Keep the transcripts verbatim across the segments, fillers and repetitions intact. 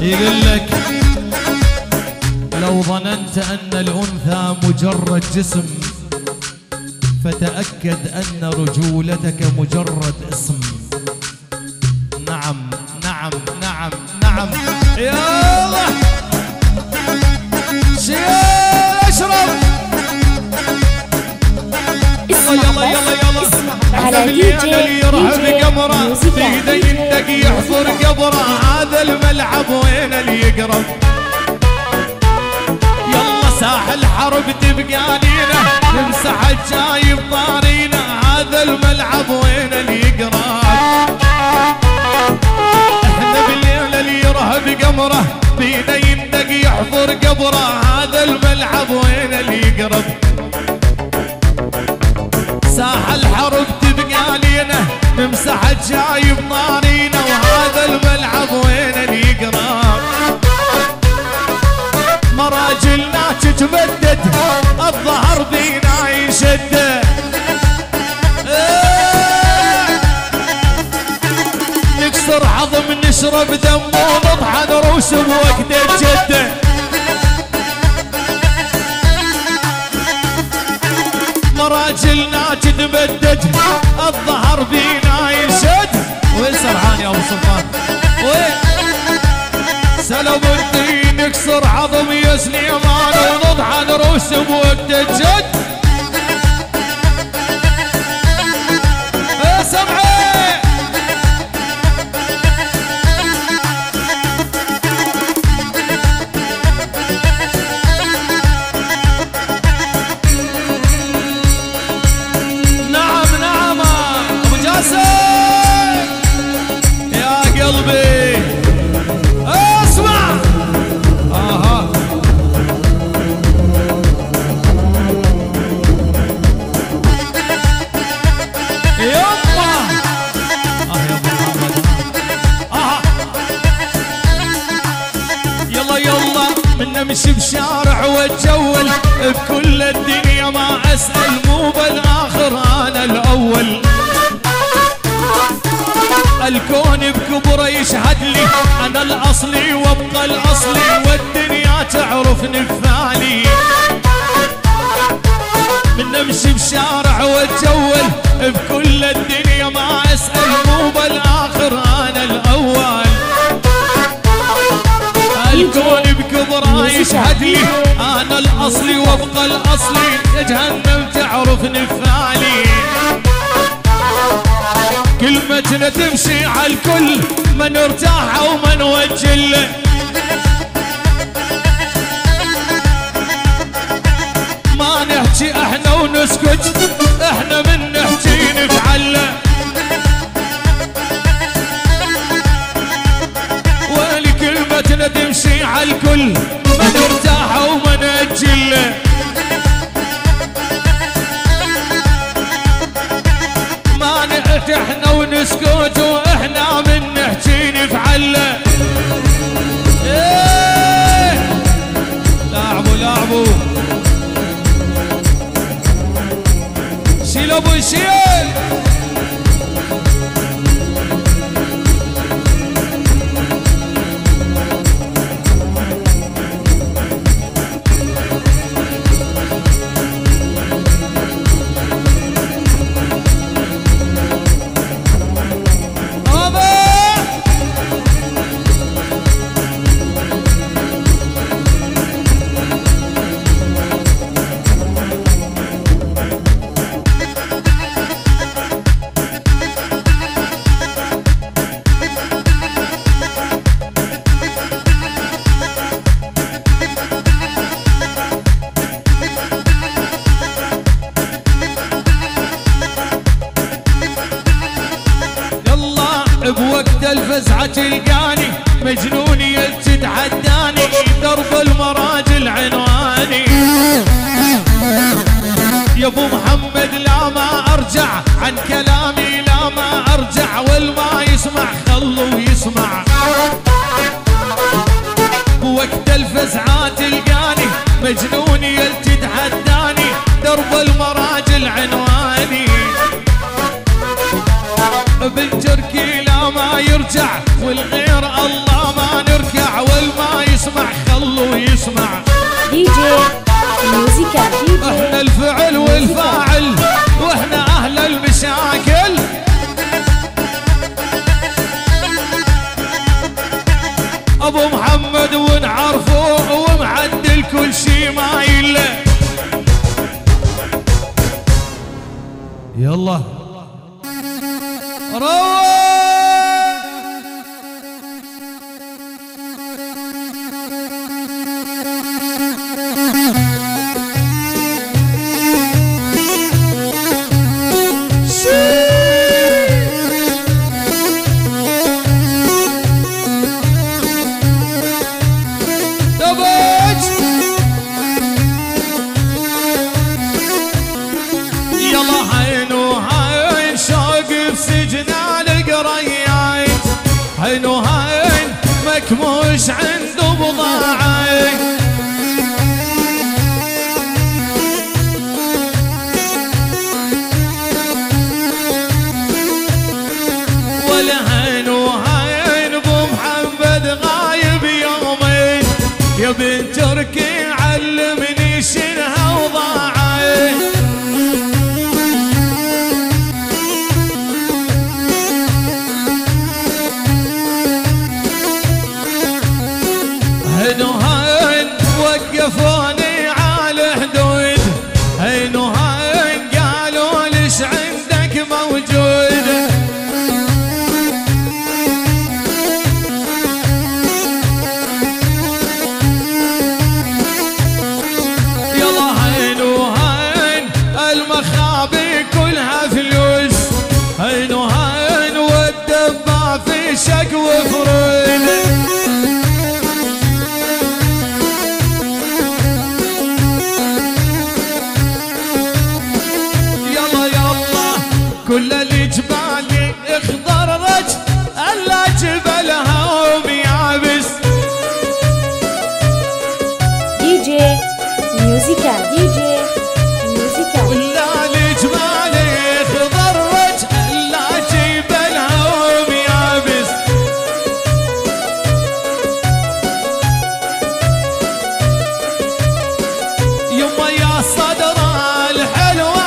يقولك لو ظننت أن الأنثى مجرد جسم فتأكد أن رجولتك مجرد اسم. نعم نعم نعم نعم يلا شيل اشرب يلا يلا يلا على دي جي ميوزيكانا يدي يحفر قبره هذا الملعب وين اللي يقرب يلا ساحل حرب تبقانينا نمسح الجاي بطارينا هذا الملعب وين اللي يقرب احنا بالليل اللي يرهب قمره بينا يندق يحفر قبره هذا الملعب وين اللي يقرب ساحل حرب تبقانينا نمسح الجاي بطارينا وهذا الملعب وين اللي يقرب مراجلنا تتمدد الظهر بينا يشد نكسر عظم نشرب دم ونطحن روس بوقت الجد مراجلنا تتمدد الظهر بينا يشد وين سرعان يا ابو سلطان وين سلام الدين يكسر عظم يا سليمان ونطحن روس بوقت الجد يا سمعي امشي بشارع واتجول بكل الدنيا ما اسال مو بالاخر انا الاول الكون بكبره يشهد لي انا الاصلي وابقى الاصلي والدنيا تعرفني بفعلي من امشي بشارع واتجول بكل الدنيا ما اسال مو بالاخر انا الاول الكون بكبره يشهد لي انا الاصلي وابقى الاصلي جهنم تعرفني بفعلي كلمتنا تمشي على الكل ما نرتاح وما نوجه له ما نحكي احنا ونسكت احنا من نحكي نفعله كلمتنا تمشي على الكل ما نرتاح وما نأجل ما نحكي احنا ونسكت واحنا من نحكي نفعل ايه لاعبوا لاعبوا شيل ابو شيل بوقت الفزعة تلقاني مجنوني تتعداني درب المراجل عنواني يا ابو محمد لا ما ارجع عن كلامي لا ما ارجع والما يسمع خلو يسمع بوقت الفزعة تلقاني مجنوني تتعداني درب المراجل عنواني بالجركي إلى ما يرجع، والغير الله ما نركع، والما يسمع خلو يسمع. دي جي ميوزيكانا، احنا الفعل والفاعل، واحنا أهل المشاكل. أبو محمد ونعرفه ومعدل كل شي ما يله. يلا روح مكموش عنده بضاعة، ولا هين وهين بو محمد غايب يومين. يا بنت تركي علمني شنها وضاعة، وقفوني على حدود. هين وهين قالوا ليش عندك موجود، يلا هين وهين المخابي كلها فلوس. هين وهين والدبع في شكوى فرود، كل الجبال اخضرت الا جبلها وميابس. دي جي ميوزيكانا، دي جي ميوزيكانا، كل الجبال اخضرت الا جبلها وميابس. يما يا صدر الحلوه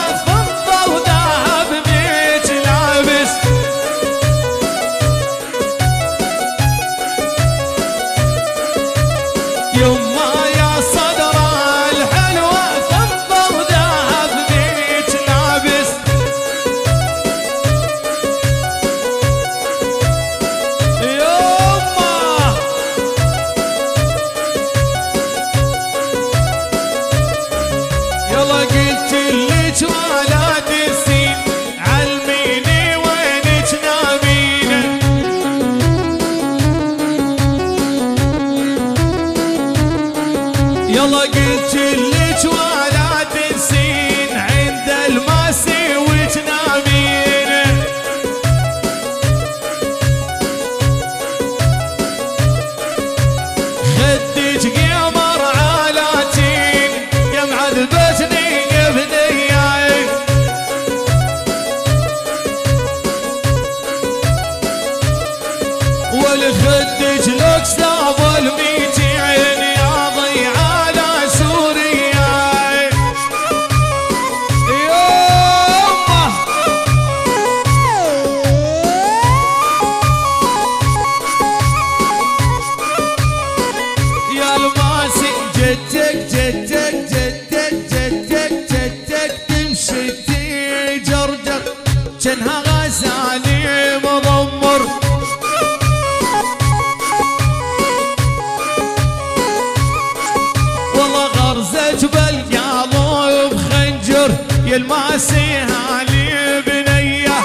والخدج لك سافل ميتي عين يا ضي على سوريا. يما يا الماسي جدك جدك جدك جدك جدك تمشي تجردك جنها غزالي مضمر. يلمسيها لي بنيه،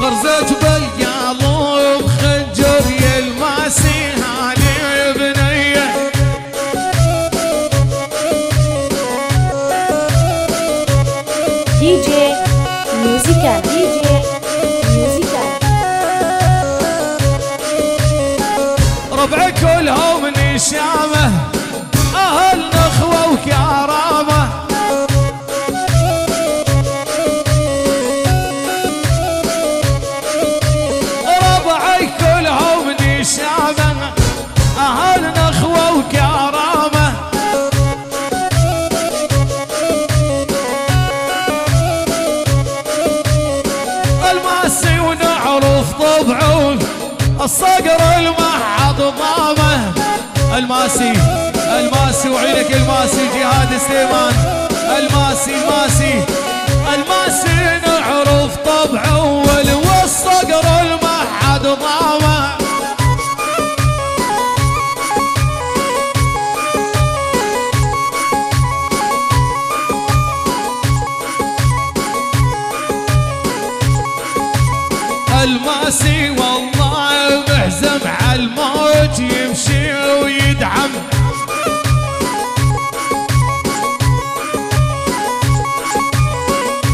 غرزة بالقلب خنجر، يلمسيها لي بنيه. دي جي ميوزيكانا، دي جي ميوزيكانا، ربع كلهم شامه، أهل نخوة وكرامة. والصقر المعض ضامه الماسي الماسي وعينك الماسي جهاد سليمان الماسي الماسي الماسي نعرف طبعه والصقر المعض ضامه الماسي والله محزم على الموج يمشي ويدعم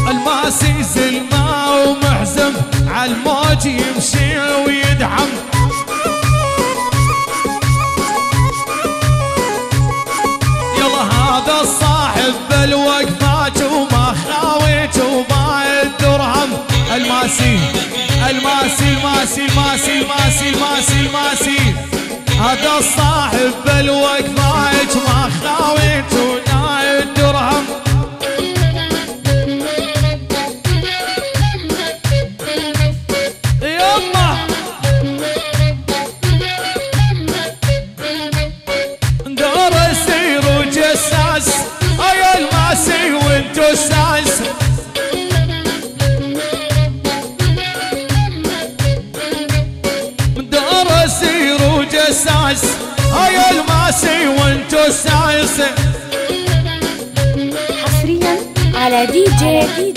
الماسي زلمه ومحزم على الموج يمشي ويدعم يلا هذا الصاحب بالوقفات وما خاويت وما الدرهم الماسي الماسي الماسي الماسي الماسي الماسي الماسي هذا الصاحب بالوقفات ما خاويت ولا الدرهم يما دور يصير وجساس يا الماسي وانتو الساس هيا الماسي وانتو السايس حصريا على دي جي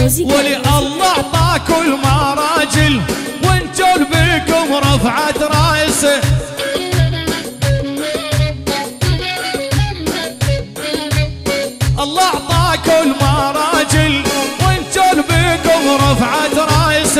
ميوزيكانا ولي الله اعطاكم المراجل وانتو بيكم رفعت رايس الله اعطاكم المراجل وانتو بيكم رفعت رايس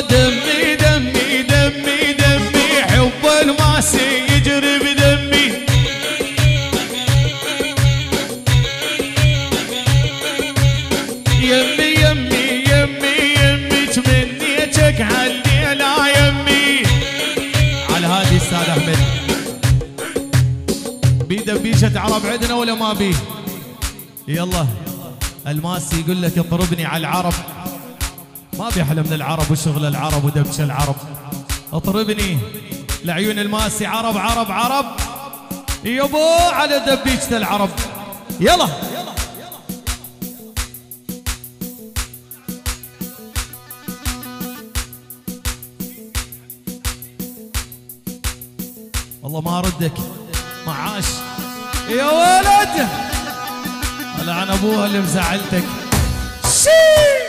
دمي دمي دمي دمي حب الماسي يجري بدمي يمي يمي يمي يمي تمنيتك عالليل يمي على هادي السادة احمد بدبيشة عرب عندنا ولا ما بيه يلا الماسي يقول لك اضربني على العرب ما بيحلم من العرب وشغل العرب ودبش العرب اطربني لعيون الماسي عرب عرب عرب يبو على دبيجة العرب يلا والله ما ردك معاش يا ولد هلا عن ابوها اللي مزعلتك شي